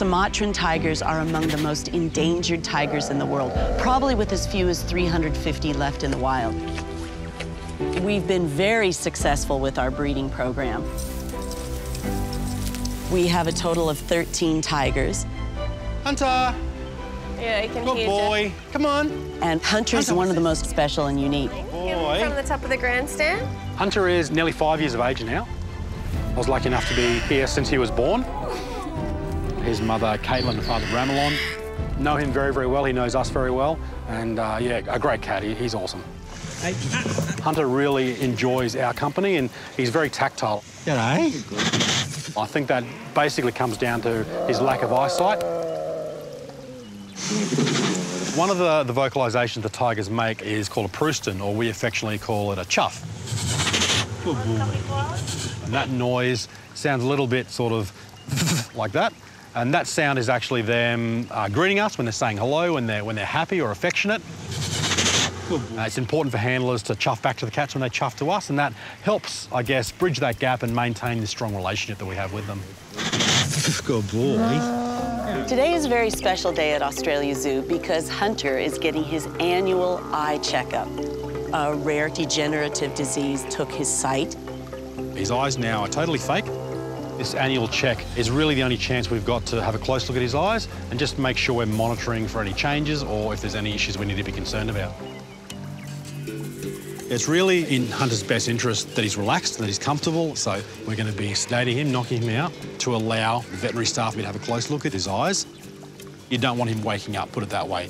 Sumatran tigers are among the most endangered tigers in the world, probably with as few as 350 left in the wild. We've been very successful with our breeding program. We have a total of 13 tigers. Hunter! Yeah, you can hear you. Good boy. Come on. And Hunter's one of the most special and unique. Good boy. From the top of the grandstand. Hunter is nearly 5 years of age now. I was lucky enough to be here since he was born. His mother, Caitlin, the father, Ramelon. Know him very, very well. He knows us very well. And, yeah, a great cat. He's awesome. Hey. Hunter really enjoys our company and he's very tactile. G'day. I think that basically comes down to his lack of eyesight. One of the vocalisations the tigers make is called a pruston, or we affectionately call it a chuff. Good boy. And that noise sounds a little bit sort of like that. And that sound is actually them greeting us when they're saying hello, when they're happy or affectionate. It's important for handlers to chuff back to the cats when they chuff to us, and that helps, I guess, bridge that gap and maintain the strong relationship that we have with them. Good boy. Today is a very special day at Australia Zoo because Hunter is getting his annual eye checkup. A rare degenerative disease took his sight. His eyes now are totally fake. This annual check is really the only chance we've got to have a close look at his eyes and just make sure we're monitoring for any changes or if there's any issues we need to be concerned about. It's really in Hunter's best interest that he's relaxed, that he's comfortable, so we're going to be sedating him, knocking him out, to allow veterinary staff to have a close look at his eyes. You don't want him waking up, put it that way.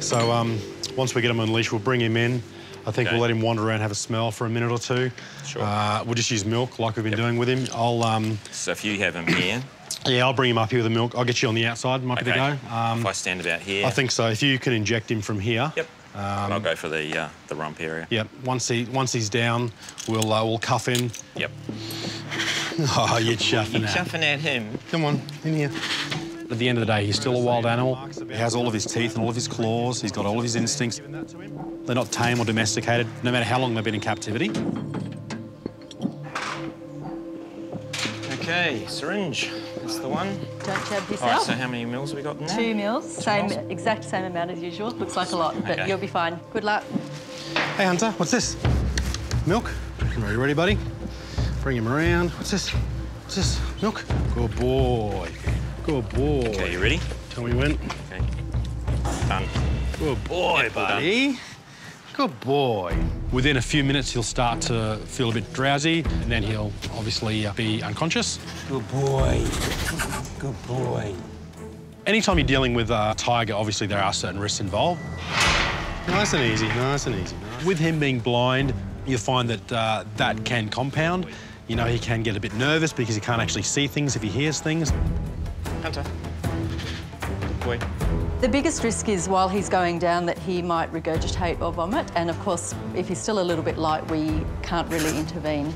So once we get him on leash, we'll bring him in. I think we'll let him wander around, have a smell for a minute or two. Sure. We'll just use milk like we've been doing with him. I'll... So if you have him here... Yeah, I'll bring him up here with the milk. I'll get you on the outside, might be the go. If I stand about here... I think so. If you can inject him from here... Yep. I'll go for the rump area. Yep. Once he's down, we'll cuff him. Yep. Oh, you're chuffing. You're chuffing at him. Come on, in here. At the end of the day, he's still a wild animal. He has all of his teeth and all of his claws. He's got all of his instincts. They're not tame or domesticated, no matter how long they've been in captivity. Okay, syringe. That's the one. Don't jab yourself. All right, so how many mils have we got in there? 2 mils, exact same amount as usual. Looks like a lot, but you'll be fine. Good luck. Hey, Hunter, what's this? Milk. Are you ready, buddy? Bring him around. What's this? What's this? Milk. Good boy. Good boy. Okay, you ready? Tell me when. Okay. Done. Good boy, buddy. Good boy. Within a few minutes, he'll start to feel a bit drowsy, and then he'll obviously be unconscious. Good boy. Good boy. Anytime you're dealing with a tiger, obviously there are certain risks involved. Nice and easy, nice and easy. With him being blind, you'll find that that can compound. You know, he can get a bit nervous because he can't actually see things if he hears things. Hunter. Good boy. The biggest risk is while he's going down that he might regurgitate or vomit, and of course, if he's still a little bit light, we can't really intervene.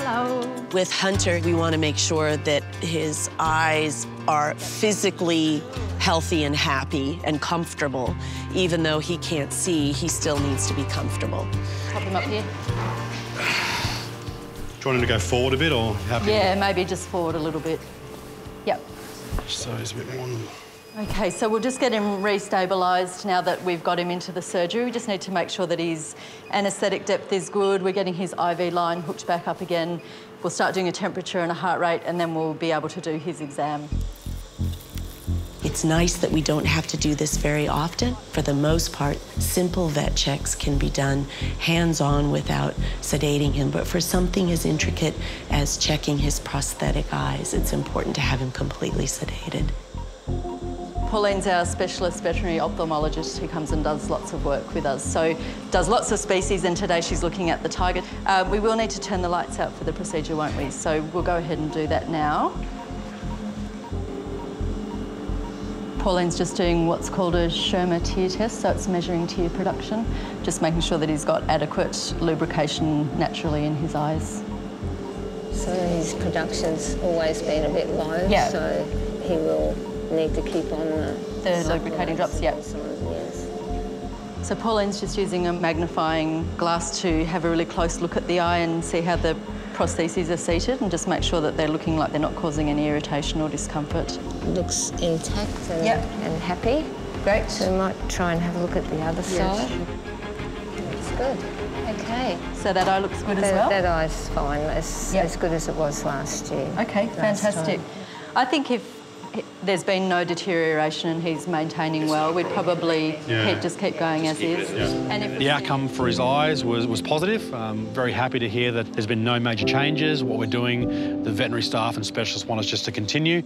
Hello. With Hunter, we want to make sure that his eyes are physically healthy and happy and comfortable. Even though he can't see, he still needs to be comfortable. Pop him up here. Do you want him to go forward a bit or happy? Yeah, maybe just forward a little bit. Yep. So he's a bit warm. Okay, so we'll just get him restabilised now that we've got him into the surgery. We just need to make sure that his anaesthetic depth is good. We're getting his IV line hooked back up again. We'll start doing a temperature and a heart rate, and then we'll be able to do his exam. It's nice that we don't have to do this very often. For the most part, simple vet checks can be done hands-on without sedating him, but for something as intricate as checking his prosthetic eyes, it's important to have him completely sedated. Pauline's our specialist veterinary ophthalmologist who comes and does lots of work with us, so does lots of species, and today she's looking at the tiger. We will need to turn the lights out for the procedure, won't we? So we'll go ahead and do that now. Pauline's just doing what's called a Schirmer tear test, so it's measuring tear production, just making sure that he's got adequate lubrication naturally in his eyes. So his production's always been a bit low, so he will need to keep on the lubricating drops, yep. Yes. So Pauline's just using a magnifying glass to have a really close look at the eye and see how the prostheses are seated and just make sure that they're looking like they're not causing any irritation or discomfort. Looks intact and, yep, and happy. Great. So we might try and have a look at the other side. Looks good. Okay. So that eye looks good as well? That eye's fine. It's as good as it was last year. Okay, fantastic. I think if there's been no deterioration and he's maintaining well, we'd probably just keep going as is. Yeah. And if the outcome for his eyes was positive. Very happy to hear that there's been no major changes. What we're doing, the veterinary staff and specialists want us just to continue.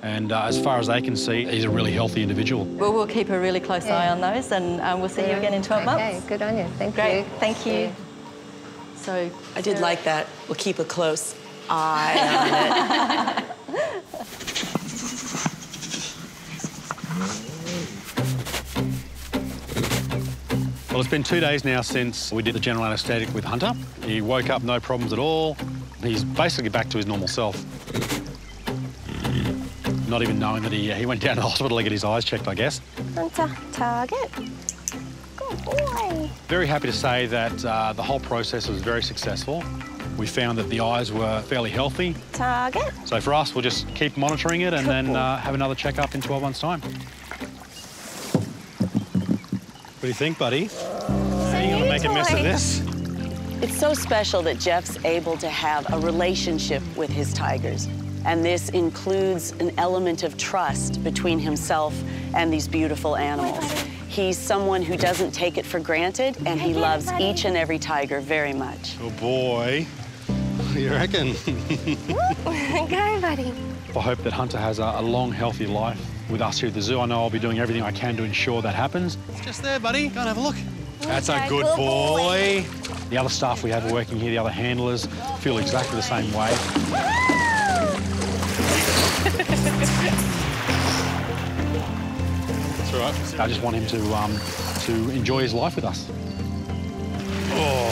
And as far as they can see, he's a really healthy individual. Well, we'll keep a really close eye on those and we'll see you again in 12 months. OK, good on you. Thank you. Great, thank you. So I did like that. We'll keep a close eye on it. Well, it's been 2 days now since we did the general anaesthetic with Hunter. He woke up, no problems at all. He's basically back to his normal self. Not even knowing that he went down to the hospital to get his eyes checked, I guess. Hunter, target. Good boy. Very happy to say that the whole process was very successful. We found that the eyes were fairly healthy. Target. So for us, we'll just keep monitoring it and then have another checkup in 12 months' time. What do you think, buddy? Are you going to make a mess of this? It's so special that Jeff's able to have a relationship with his tigers. And this includes an element of trust between himself and these beautiful animals. He's someone who doesn't take it for granted, and he loves each and every tiger very much. Oh, boy. You reckon? Go, buddy. I hope that Hunter has a long, healthy life with us here at the zoo. I know I'll be doing everything I can to ensure that happens. It's just there, buddy. Go and have a look. That's a good boy. The other staff we have working here, the other handlers, feel exactly the same way. That's all right. I just want him to enjoy his life with us. Oh.